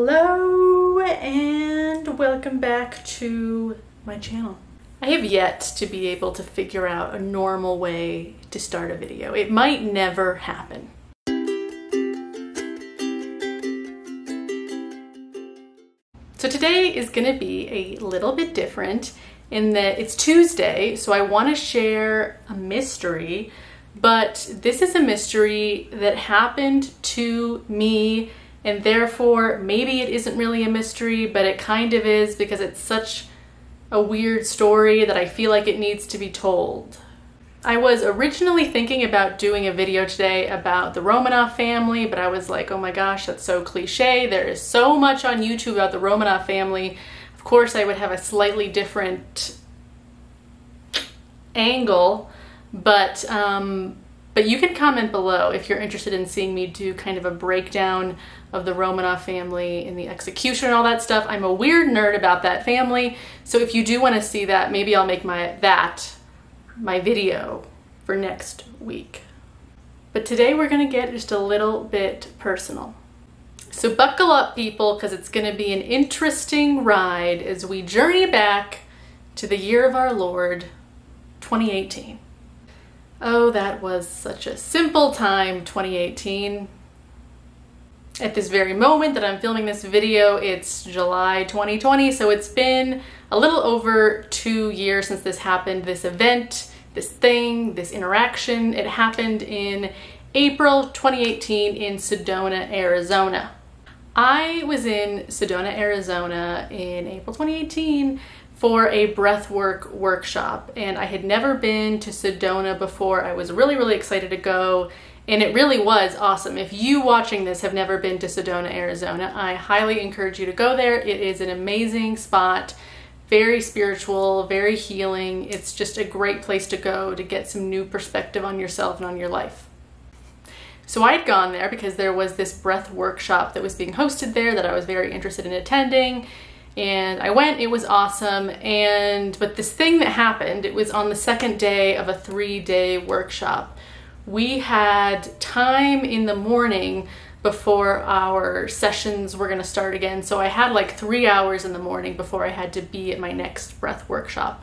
Hello and welcome back to my channel. I have yet to be able to figure out a normal way to start a video. It might never happen. So today is going to be a little bit different in that it's Tuesday, so I want to share a mystery, but this is a mystery that happened to me and therefore maybe it isn't really a mystery, but it kind of is because it's such a weird story that I feel like it needs to be told. I was originally thinking about doing a video today about the Romanov family, but I was like, oh my gosh, that's so cliche. There is so much on YouTube about the Romanov family. Of course, I would have a slightly different angle, but you can comment below if you're interested in seeing me do kind of a breakdown of the Romanov family and the execution and all that stuff. I'm a weird nerd about that family, so if you do want to see that, maybe I'll make my video for next week. But today we're going to get just a little bit personal. So buckle up, people, because it's going to be an interesting ride as we journey back to the year of our Lord, 2018. Oh, that was such a simple time, 2018. At this very moment that I'm filming this video, it's July 2020, so it's been a little over 2 years since this happened, this event, this thing, this interaction. It happened in April 2018 in Sedona, Arizona. I was in Sedona, Arizona in April 2018 for a breathwork workshop, and I had never been to Sedona before. I was really excited to go, and it really was awesome. If you watching this have never been to Sedona, Arizona, I highly encourage you to go there. It is an amazing spot, very spiritual, very healing. It's just a great place to go to get some new perspective on yourself and on your life. So I had gone there because there was this breath workshop that was being hosted there that I was very interested in attending. And I went, it was awesome, but this thing that happened, it was on the second day of a 3-day workshop. We had time in the morning before our sessions were gonna start again, so I had like 3 hours in the morning before I had to be at my next breath workshop.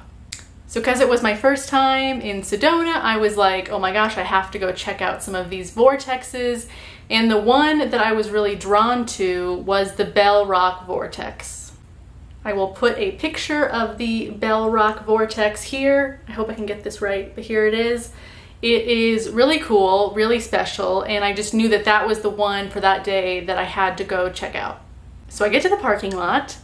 So because it was my first time in Sedona, I was like, oh my gosh, I have to go check out some of these vortexes, and the one that I was really drawn to was the Bell Rock Vortex. I will put a picture of the Bell Rock Vortex here. I hope I can get this right, but here it is. It is really cool, really special, and I just knew that that was the one for that day that I had to go check out. So I get to the parking lot,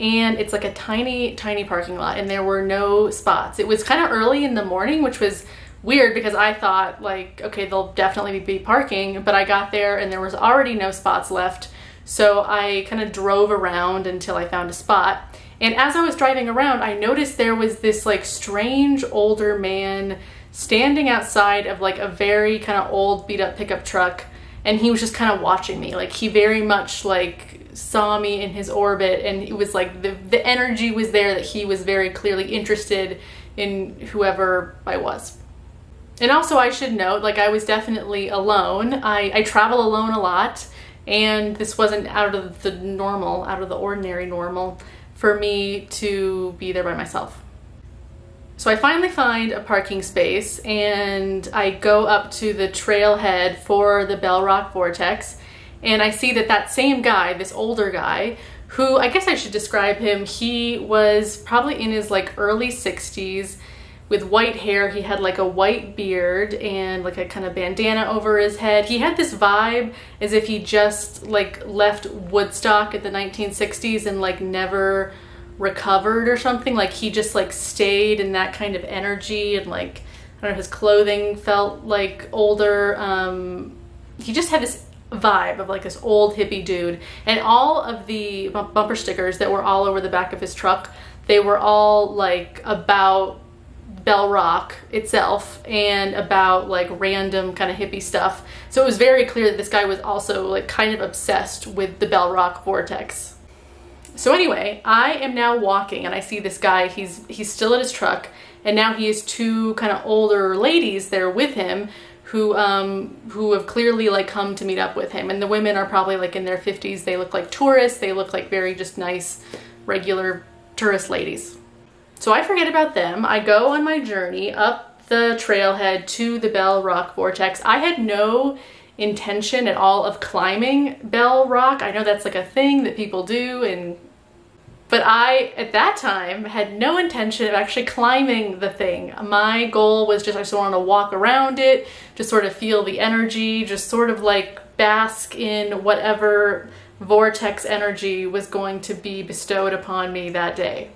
and it's like a tiny parking lot, and there were no spots. It was kind of early in the morning, which was weird because I thought, like, okay, there'll definitely be parking, but I got there and there was already no spots left. So I kind of drove around until I found a spot. And as I was driving around, I noticed there was this like strange older man standing outside of like a very kind of old beat up pickup truck. And he was just kind of watching me. Like he very much like saw me in his orbit, and it was like the energy was there that he was very clearly interested in whoever I was. And also I should note, like, I was definitely alone. I travel alone a lot. And this wasn't out of the ordinary normal for me to be there by myself. So I finally find a parking space and I go up to the trailhead for the Bell Rock Vortex. And I see that same guy, this older guy, who I guess I should describe him. He was probably in his like early 60s with white hair. He had like a white beard and like a kind of bandana over his head. He had this vibe as if he just like left Woodstock at the 1960s and like never recovered or something. Like he just like stayed in that kind of energy, and like, I don't know, his clothing felt like older. He just had this vibe of like this old hippie dude, and all of the bumper stickers that were all over the back of his truck, they were all like about Bell Rock itself and about like random kind of hippie stuff. So it was very clear that this guy was also like kind of obsessed with the Bell Rock Vortex. So anyway, I am now walking and I see this guy, he's still in his truck, and now he has two kind of older ladies there with him who have clearly like come to meet up with him. And the women are probably like in their 50s. They look like tourists. They look like very just nice, regular tourist ladies. So I forget about them. I go on my journey up the trailhead to the Bell Rock Vortex. I had no intention at all of climbing Bell Rock. I know that's like a thing that people do, but I, at that time, had no intention of actually climbing the thing. My goal was just, I just wanted to walk around it, just sort of feel the energy, just sort of like bask in whatever vortex energy was going to be bestowed upon me that day.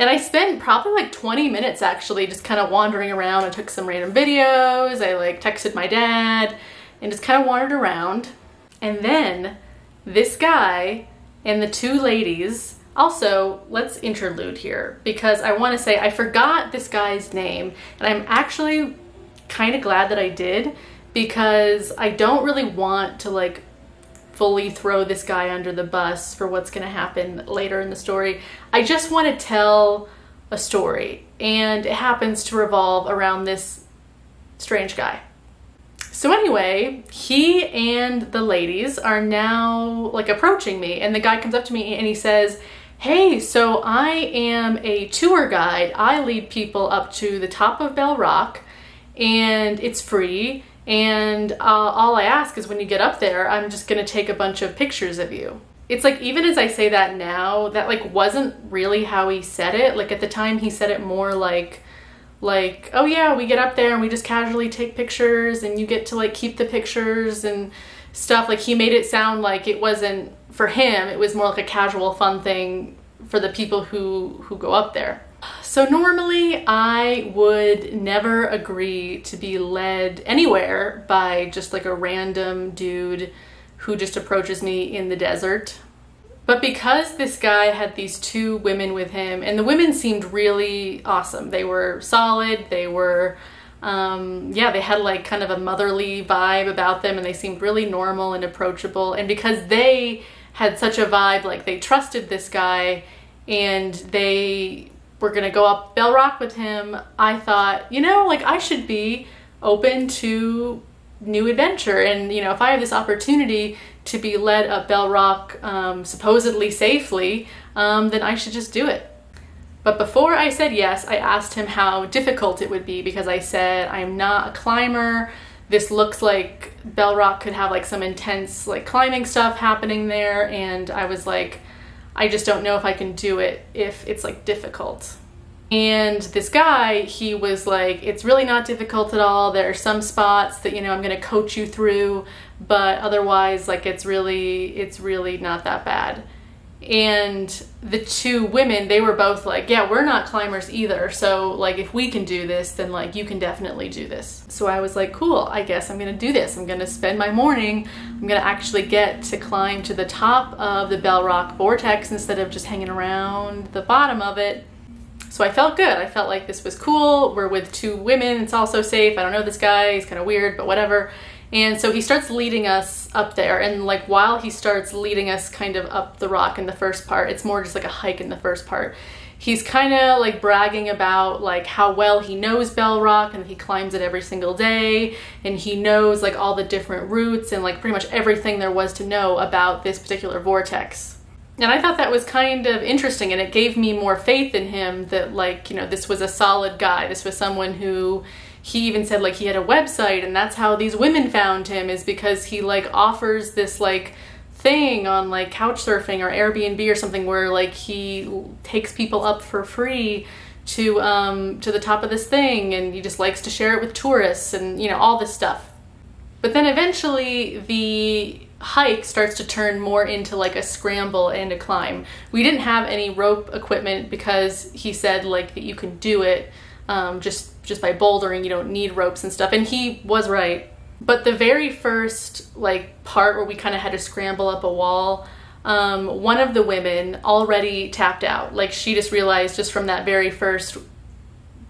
And I spent probably like 20 minutes actually just kind of wandering around. I took some random videos, I like texted my dad, and just kind of wandered around. And then this guy and the two ladies, also let's interlude here because I want to say I forgot this guy's name, and I'm actually kind of glad that I did because I don't really want to like fully throw this guy under the bus for what's going to happen later in the story. I just want to tell a story, and it happens to revolve around this strange guy. So anyway, he and the ladies are now like approaching me, and the guy comes up to me and he says, "Hey, so I am a tour guide. I lead people up to the top of Bell Rock, and it's free. And all I ask is when you get up there, I'm just gonna take a bunch of pictures of you." It's like, even as I say that now, that like wasn't really how he said it. Like at the time he said it more like, "Oh yeah, we get up there and we just casually take pictures and you get to like keep the pictures and stuff." Like he made it sound like it wasn't for him, it was more like a casual fun thing for the people who go up there. So normally I would never agree to be led anywhere by just like a random dude who just approaches me in the desert. But because this guy had these two women with him, and the women seemed really awesome. They were solid, they were, yeah, they had like kind of a motherly vibe about them, and they seemed really normal and approachable. And because they had such a vibe, like they trusted this guy and they were gonna go up Bell Rock with him, I thought, you know, like I should be open to new adventure. And, you know, if I have this opportunity to be led up Bell Rock supposedly safely, then I should just do it. But before I said yes, I asked him how difficult it would be, because I said, "I'm not a climber. This looks like Bell Rock could have like some intense like climbing stuff happening there. And I was like, I just don't know if I can do it if it's like difficult." And this guy, he was like, "It's really not difficult at all. There are some spots that, you know, I'm gonna coach you through, but otherwise like it's really not that bad." And the two women, they were both like, "Yeah, we're not climbers either. So like if we can do this, then like you can definitely do this." So I was like, "Cool, I guess I'm gonna do this. I'm gonna spend my morning. I'm gonna actually get to climb to the top of the Bell Rock Vortex instead of just hanging around the bottom of it." So I felt good. I felt like this was cool. We're with two women. It's also safe. I don't know this guy. He's kind of weird, but whatever. And so he starts leading us up there, and like while he starts leading us kind of up the rock in the first part, it's more just like a hike in the first part, he's kind of like bragging about like how well he knows Bell Rock and he climbs it every single day, and he knows like all the different routes and like pretty much everything there was to know about this particular vortex. And I thought that was kind of interesting, and it gave me more faith in him that like, you know, this was a solid guy. This was someone who, he even said like he had a website, and that's how these women found him, is because he like offers this like thing on like Couchsurfing or Airbnb or something where like he takes people up for free to the top of this thing, and he just likes to share it with tourists and, you know, all this stuff. But then eventually the hike starts to turn more into like a scramble and a climb. We didn't have any rope equipment because he said like that you can do it just by bouldering, you don't need ropes and stuff, and he was right. But the very first like part where we kind of had to scramble up a wall, one of the women already tapped out. Like she just realized just from that very first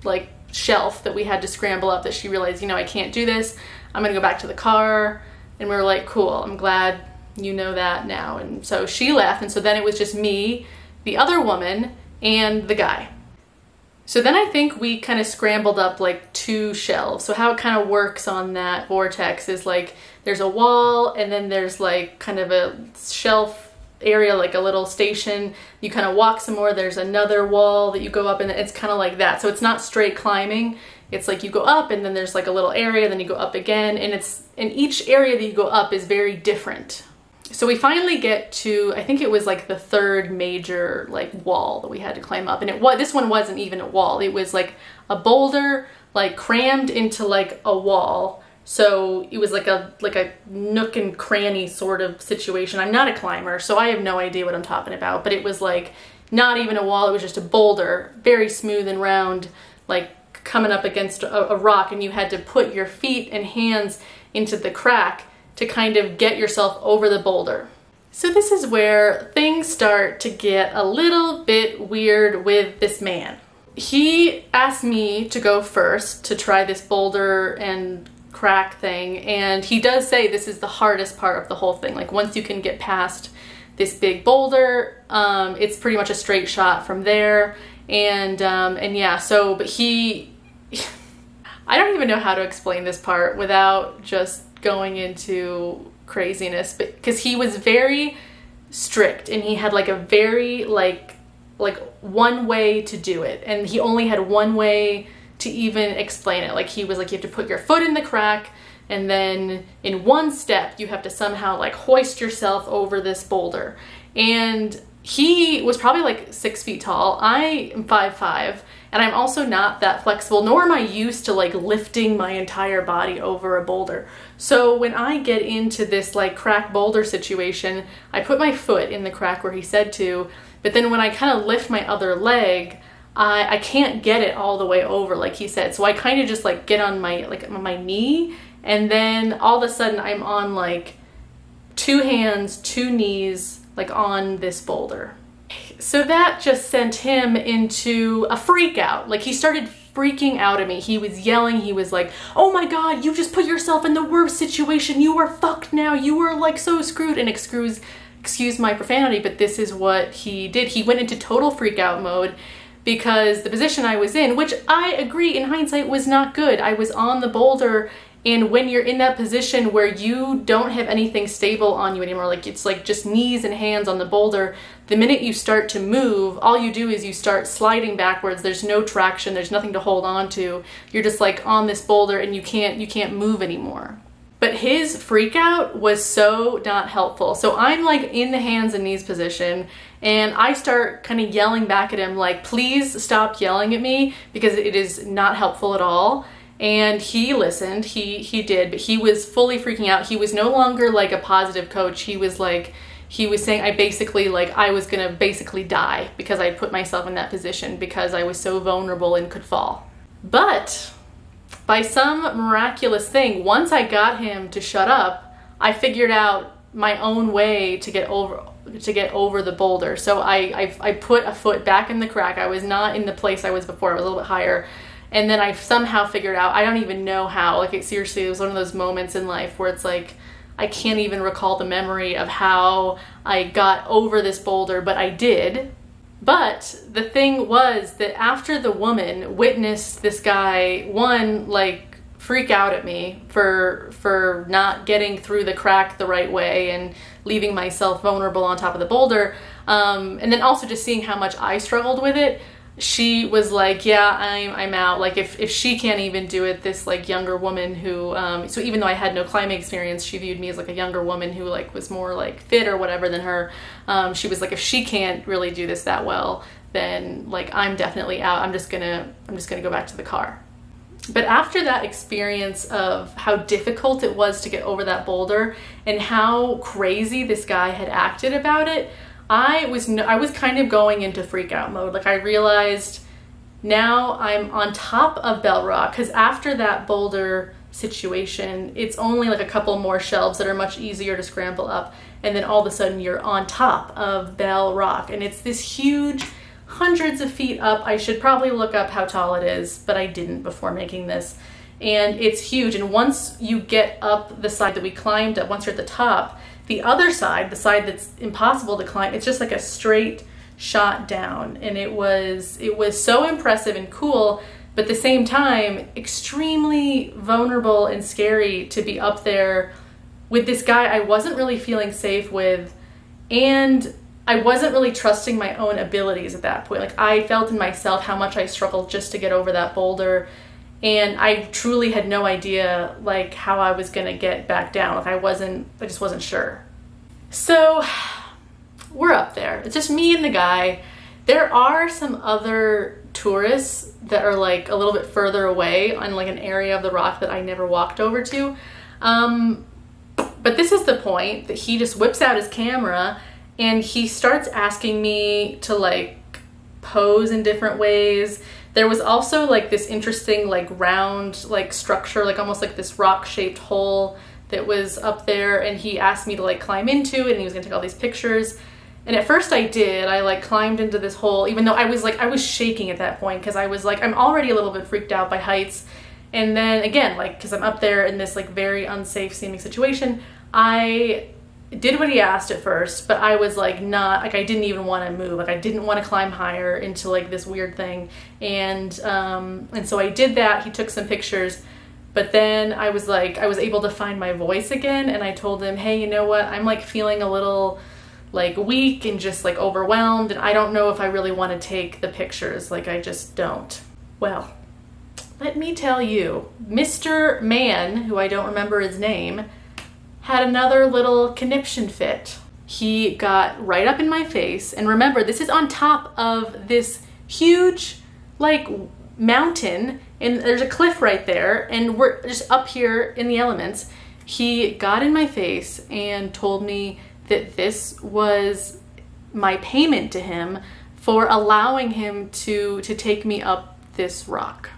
like shelf that we had to scramble up that she realized, you know, "I can't do this. I'm gonna go back to the car." And we were like, "Cool, I'm glad you know that now." And so she left, and so then it was just me, the other woman, and the guy. So then I think we kind of scrambled up like two shelves. So how it kind of works on that vortex is like there's a wall and then there's like kind of a shelf area, like a little station. You kind of walk some more, there's another wall that you go up, and it's kind of like that. So it's not straight climbing. It's like you go up and then there's like a little area, then you go up again, and it's, and each area that you go up is very different. So we finally get to, I think it was like the third major like wall that we had to climb up, and it was, this one wasn't even a wall, it was like a boulder like crammed into like a wall. So it was like a nook and cranny sort of situation. I'm not a climber, so I have no idea what I'm talking about, but it was like not even a wall, it was just a boulder, very smooth and round, like coming up against a rock, and you had to put your feet and hands into the crack to kind of get yourself over the boulder. So this is where things start to get a little bit weird with this man. He asked me to go first to try this boulder and crack thing, and he does say this is the hardest part of the whole thing. Like once you can get past this big boulder, it's pretty much a straight shot from there. And yeah, so, but he, I don't even know how to explain this part without just going into craziness, but because he was very strict and he had like a very like one way to do it, and he only had one way to even explain it. Like he was like, you have to put your foot in the crack, and then in one step you have to somehow like hoist yourself over this boulder. And he was probably like 6 feet tall. I am 5'5", and I'm also not that flexible, nor am I used to like lifting my entire body over a boulder. So when I get into this like crack boulder situation, I put my foot in the crack where he said to, but then when I kind of lift my other leg, I can't get it all the way over like he said. So I kind of just like get on my, like on my knee, and then all of a sudden I'm on like two hands, two knees, like on this boulder. So that just sent him into a freak out. Like he started freaking out at me. He was yelling. He was like, oh my God, you just put yourself in the worst situation. You are fucked now. You are like so screwed. And excuse my profanity, but this is what he did. He went into total freak out mode because the position I was in, which I agree in hindsight was not good. I was on the boulder, and when you're in that position where you don't have anything stable on you anymore, like it's like just knees and hands on the boulder, the minute you start to move, all you do is you start sliding backwards. There's no traction, there's nothing to hold on to. You're just like on this boulder and you can't move anymore. But his freak out was so not helpful. So I'm like in the hands and knees position, and I start kind of yelling back at him like, please stop yelling at me because it is not helpful at all. And he listened, he did, but he was fully freaking out. He was no longer like a positive coach. He was like, he was saying I was gonna basically die because I put myself in that position because I was so vulnerable and could fall. But by some miraculous thing, once I got him to shut up, I figured out my own way to get over the boulder. So I put a foot back in the crack. I was not in the place I was before, I was a little bit higher. And then I somehow figured out, I don't even know how, like it seriously was one of those moments in life where it's like, I can't even recall the memory of how I got over this boulder, but I did. But the thing was that after the woman witnessed this guy, one, like freak out at me for not getting through the crack the right way and leaving myself vulnerable on top of the boulder, and then also just seeing how much I struggled with it, she was like, yeah, I'm out. Like if she can't even do it, this like younger woman who, so even though I had no climbing experience, she viewed me as like a younger woman who like was more like fit or whatever than her. She was like, if she can't really do this that well, then like I'm definitely out. I'm just gonna go back to the car. But after that experience of how difficult it was to get over that boulder and how crazy this guy had acted about it, I was kind of going into freak out mode. Like I realized now I'm on top of Bell Rock, because after that boulder situation, it's only like a couple more shelves that are much easier to scramble up, and then all of a sudden you're on top of Bell Rock, and it's this huge, hundreds of feet up. I should probably look up how tall it is, but I didn't before making this. And it's huge, and once you get up the side that we climbed up, once you're at the top, the other side, the side that's impossible to climb, it's just like a straight shot down, and it was so impressive and cool, but at the same time extremely vulnerable and scary to be up there with this guy I wasn't really feeling safe with, and I wasn't really trusting my own abilities at that point. Like, I felt in myself how much I struggled just to get over that boulder, and I truly had no idea like how I was gonna get back down. Like, I just wasn't sure. So we're up there. It's just me and the guy. There are some other tourists that are like a little bit further away on like an area of the rock that I never walked over to. But this is the point that he just whips out his camera and he starts asking me to like pose in different ways. There was also like this interesting like round like structure, like almost like this rock shaped hole that was up there, and he asked me to like climb into it and he was gonna take all these pictures. And at first I did. I like climbed into this hole, even though I was shaking at that point because I was like, I'm already a little bit freaked out by heights. And then again, like, because I'm up there in this like very unsafe seeming situation, I did what he asked at first, but I was like not, like I didn't even want to move. Like I didn't want to climb higher into like this weird thing. And so I did that. He took some pictures. But then I was like, I was able to find my voice again, and I told him, hey, you know what? I'm like feeling a little like weak and just like overwhelmed, and I don't know if I really want to take the pictures. Like, I just don't. Well, let me tell you, Mr. Man, who I don't remember his name, had another little conniption fit. He got right up in my face, and remember, this is on top of this huge like mountain, and there's a cliff right there, and we're just up here in the elements. He got in my face and told me that this was my payment to him for allowing him to take me up this rock.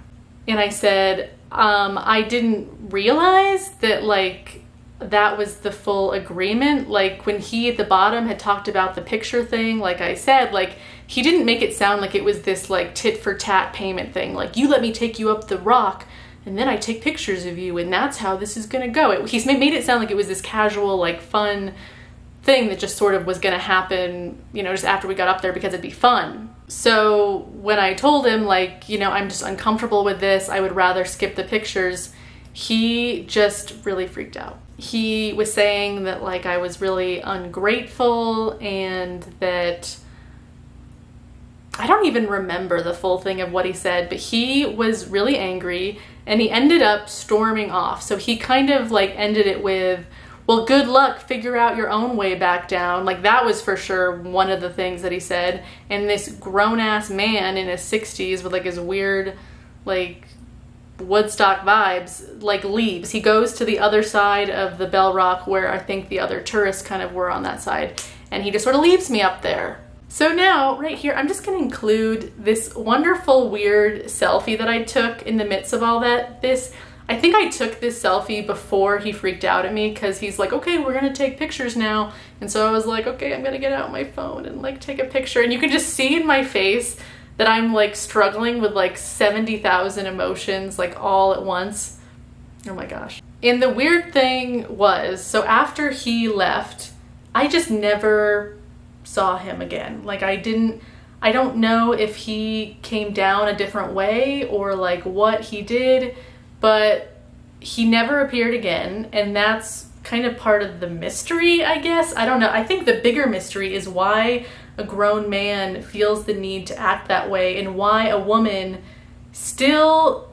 And I said, I didn't realize that like that was the full agreement. Like, when he at the bottom had talked about the picture thing, like I said, like he didn't make it sound like it was this like tit for tat payment thing. Like, you let me take you up the rock and then I take pictures of you and that's how this is gonna go. He's made it sound like it was this casual, like fun thing that just sort of was gonna happen, you know, just after we got up there because it'd be fun. So when I told him like, you know, I'm just uncomfortable with this, I would rather skip the pictures, he just really freaked out. He was saying that like I was really ungrateful, and that I don't even remember the full thing of what he said, but he was really angry and he ended up storming off. So he kind of like ended it with, well, good luck, figure out your own way back down. Like, that was for sure one of the things that he said. And this grown-ass man in his 60s with like his weird like Woodstock vibes like leaves. He goes to the other side of the Bell Rock, where I think the other tourists kind of were on that side, and he just sort of leaves me up there. So now right here I'm just gonna include this wonderful weird selfie that I took in the midst of all that. I think I took this selfie before he freaked out at me, because he's like, okay, we're gonna take pictures now. And so I was like, okay, I'm gonna get out my phone and like take a picture. And you can just see in my face that I'm like struggling with like 70,000 emotions like all at once. Oh my gosh. And the weird thing was, so after he left, I just never saw him again. Like, I don't know if he came down a different way or like what he did, but he never appeared again, and that's kind of part of the mystery, I guess. I don't know. I think the bigger mystery is why a grown man feels the need to act that way, and why a woman still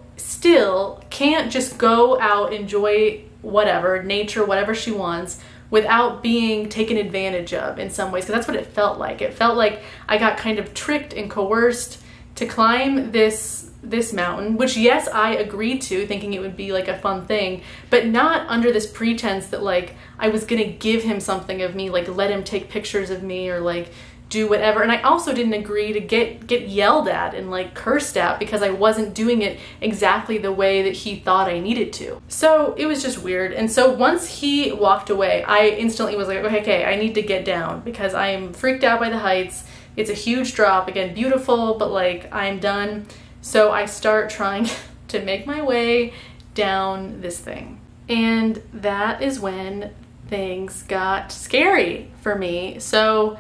can't just go out, enjoy whatever, nature, whatever she wants, without being taken advantage of in some ways. Because that's what it felt like. It felt like I got kind of tricked and coerced to climb this mountain, which, yes, I agreed to, thinking it would be like a fun thing, but not under this pretense that like I was gonna give him something of me, like let him take pictures of me or like do whatever. And I also didn't agree to get yelled at and like cursed at because I wasn't doing it exactly the way that he thought I needed to. So it was just weird. And so once he walked away, I instantly was like, okay, I need to get down because I am freaked out by the heights. It's a huge drop, again, beautiful, but like I'm done. So I start trying to make my way down this thing. And that is when things got scary for me. So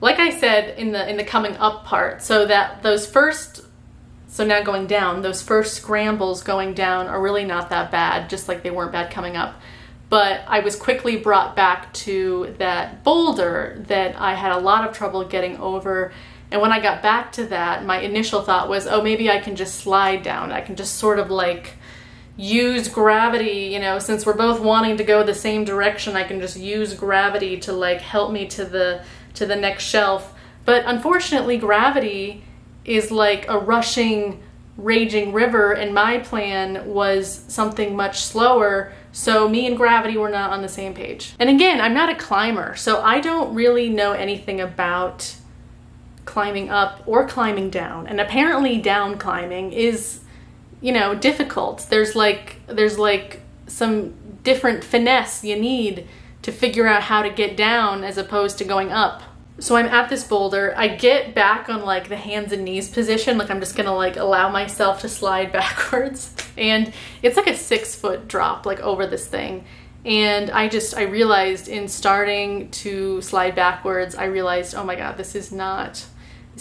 like I said in the coming up part, so that those first, so now going down, those first scrambles going down are really not that bad, just like they weren't bad coming up. But I was quickly brought back to that boulder that I had a lot of trouble getting over. And when I got back to that, my initial thought was, oh, maybe I can just slide down. I can just sort of like use gravity, you know, since we're both wanting to go the same direction, I can just use gravity to like help me to the next shelf. But unfortunately, gravity is like a rushing, raging river, and my plan was something much slower. So me and gravity were not on the same page. And again, I'm not a climber, so I don't really know anything about climbing up or climbing down. And apparently down climbing is, you know, difficult. There's like some different finesse you need to figure out how to get down as opposed to going up. So I'm at this boulder. I get back on like the hands and knees position. Like I'm just gonna like allow myself to slide backwards. And it's like a 6-foot drop like over this thing. And I realized in starting to slide backwards, I realized, oh my God, this is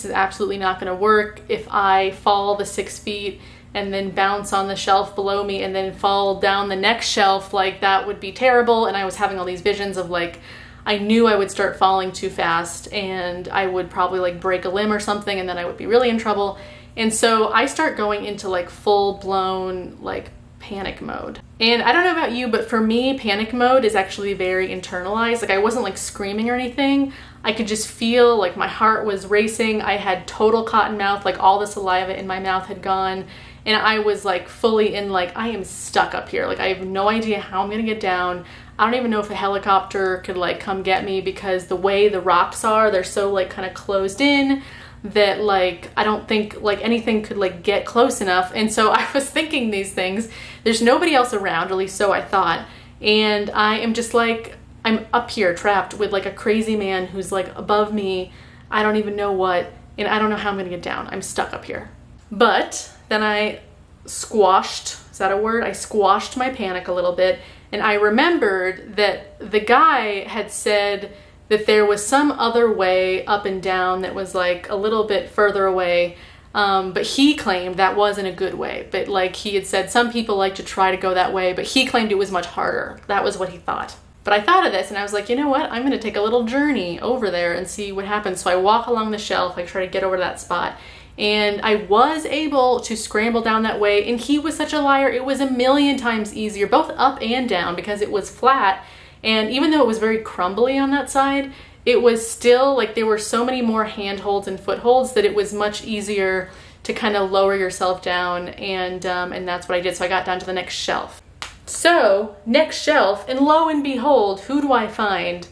absolutely not gonna work. If I fall the 6 feet and then bounce on the shelf below me and then fall down the next shelf, like that would be terrible. And I was having all these visions of like, I knew I would start falling too fast and I would probably like break a limb or something and then I would be really in trouble. And so I start going into like full-blown like panic mode. And I don't know about you, but for me, panic mode is actually very internalized. Like I wasn't like screaming or anything. I could just feel like my heart was racing. I had total cotton mouth, like all the saliva in my mouth had gone. And I was like fully in like, I am stuck up here. Like I have no idea how I'm gonna get down. I don't even know if a helicopter could like come get me because the way the rocks are, they're so like kind of closed in that like I don't think like anything could like get close enough. And so I was thinking these things. There's nobody else around, at least so I thought. And I am just like, I'm up here trapped with like a crazy man who's like above me. I don't even know what, and I don't know how I'm gonna get down. I'm stuck up here. But then I squashed, is that a word? I squashed my panic a little bit. And I remembered that the guy had said that there was some other way up and down that was like a little bit further away, but he claimed that wasn't a good way. But like he had said, some people like to try to go that way, but he claimed it was much harder. That was what he thought. But I thought of this and I was like, you know what? I'm gonna take a little journey over there and see what happens. So I walk along the shelf, I try to get over to that spot. And I was able to scramble down that way, and he was such a liar. It was a million times easier, both up and down, because it was flat. And even though it was very crumbly on that side, it was still like there were so many more handholds and footholds that it was much easier to kind of lower yourself down. And that's what I did. So I got down to the next shelf. So next shelf, and lo and behold, who do I find?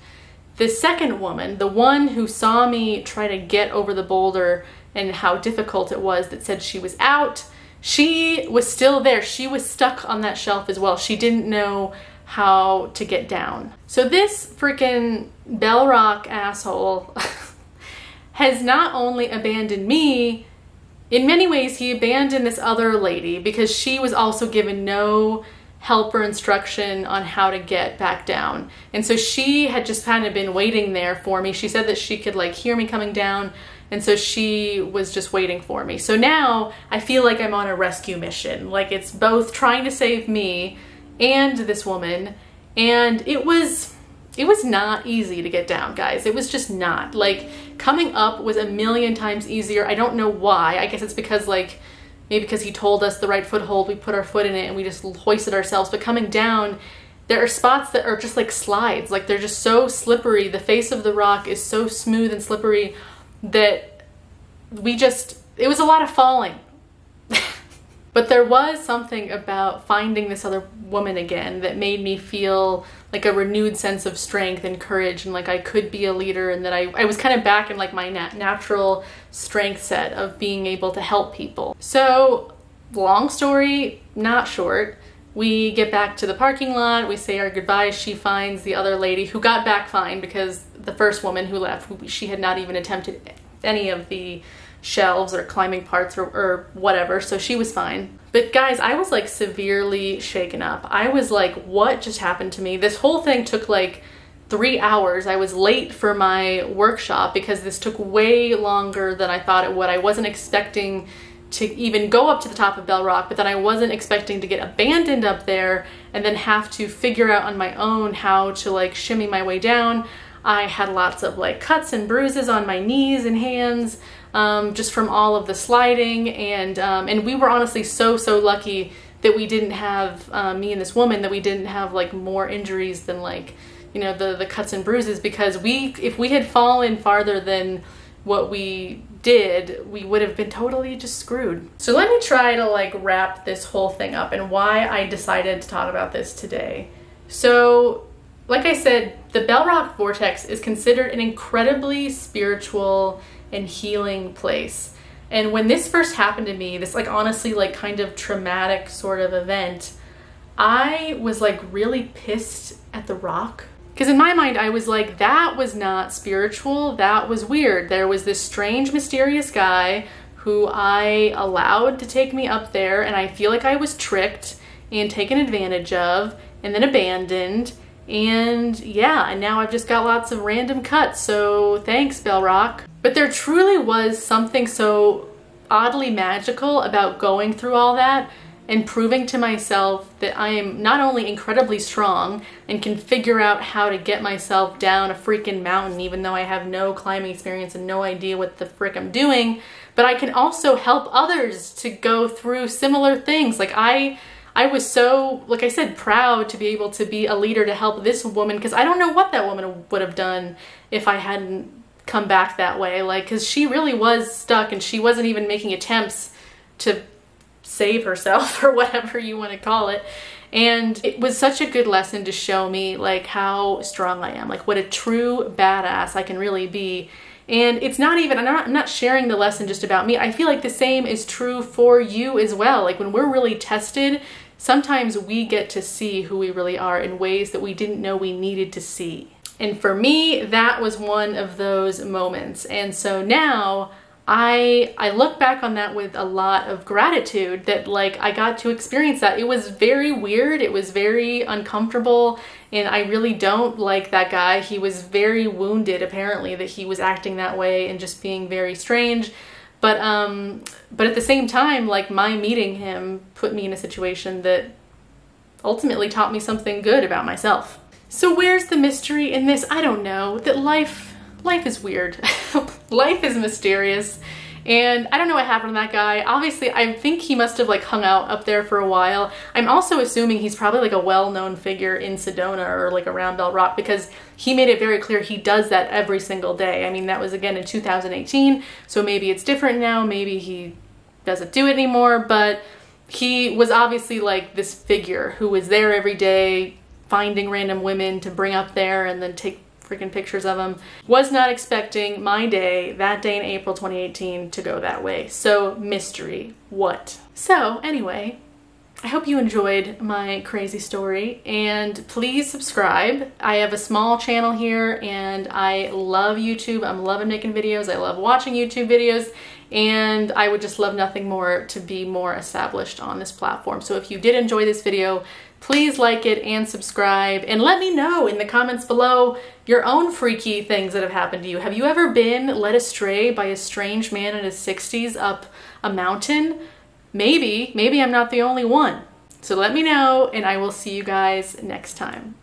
The second woman, the one who saw me try to get over the boulder and how difficult it was, that said she was out. She was still there. She was stuck on that shelf as well. She didn't know how to get down. So this freaking Bell Rock asshole has not only abandoned me, in many ways he abandoned this other lady because she was also given no help or instruction on how to get back down. And so she had just kind of been waiting there for me. She said that she could like hear me coming down, and so she was just waiting for me. So now I feel like I'm on a rescue mission. Like it's both trying to save me and this woman. And it was not easy to get down, guys. It was just not. Like coming up was a million times easier. I don't know why. I guess it's because like, maybe because he told us the right foothold, we put our foot in it and we just hoisted ourselves. But coming down, there are spots that are just like slides. Like they're just so slippery. The face of the rock is so smooth and slippery that it was a lot of falling. But there was something about finding this other woman again that made me feel like a renewed sense of strength and courage, and like I could be a leader, and that I was kind of back in like my natural strength set of being able to help people. So long story not short, we get back to the parking lot, we say our goodbyes, she finds the other lady who got back fine because the first woman who left, she had not even attempted any of the shelves or climbing parts or whatever, so she was fine. But guys, I was like severely shaken up. I was like, what just happened to me? This whole thing took like 3 hours. I was late for my workshop because this took way longer than I thought it would. I wasn't expecting to even go up to the top of Bell Rock, but then I wasn't expecting to get abandoned up there and then have to figure out on my own how to like shimmy my way down. I had lots of like cuts and bruises on my knees and hands, just from all of the sliding, and we were honestly so lucky that we didn't have, me and this woman, that we didn't have like more injuries than like, you know, the cuts and bruises, because if we had fallen farther than what we did, we would have been totally just screwed. So let me try to like wrap this whole thing up and why I decided to talk about this today. So like I said, the Bell Rock Vortex is considered an incredibly spiritual and healing place. And when this first happened to me, this like honestly like kind of traumatic sort of event, I was like really pissed at the rock. Because in my mind, I was like, that was not spiritual, that was weird. There was this strange, mysterious guy who I allowed to take me up there, and I feel like I was tricked and taken advantage of and then abandoned. And yeah, and now I've just got lots of random cuts, so thanks, Bell Rock. But there truly was something so oddly magical about going through all that and proving to myself that I am not only incredibly strong and can figure out how to get myself down a freaking mountain, even though I have no climbing experience and no idea what the frick I'm doing, but I can also help others to go through similar things. Like I was so, like I said, proud to be able to be a leader to help this woman, because I don't know what that woman would have done if I hadn't come back that way. Like, because she really was stuck and she wasn't even making attempts to save herself or whatever you want to call it. And it was such a good lesson to show me like how strong I am, like what a true badass I can really be. And it's not even, I'm not sharing the lesson just about me. I feel like the same is true for you as well. Like when we're really tested, sometimes we get to see who we really are in ways that we didn't know we needed to see. And for me, that was one of those moments. And so now I look back on that with a lot of gratitude that like I got to experience that. It was very weird. It was very uncomfortable. And I really don't like that guy. He was very wounded, apparently, that he was acting that way and just being very strange. But at the same time, like my meeting him put me in a situation that ultimately taught me something good about myself. So where's the mystery in this? I don't know. That life is weird. Life is mysterious, and I don't know what happened to that guy. Obviously, I think he must have like hung out up there for a while. I'm also assuming he's probably like a well-known figure in Sedona or like around Bell Rock, because he made it very clear he does that every single day. I mean, that was again in 2018, so maybe it's different now. Maybe he doesn't do it anymore, but he was obviously like this figure who was there every day, finding random women to bring up there and then take freaking pictures of them. Was not expecting my day, that day in April 2018, to go that way. So mystery, what? So anyway, I hope you enjoyed my crazy story, and please subscribe. I have a small channel here and I love YouTube. I'm loving making videos. I love watching YouTube videos, and I would just love nothing more to be more established on this platform. So if you did enjoy this video, please like it and subscribe, and let me know in the comments below your own freaky things that have happened to you. Have you ever been led astray by a strange man in his 60s up a mountain? Maybe I'm not the only one. So let me know, and I will see you guys next time.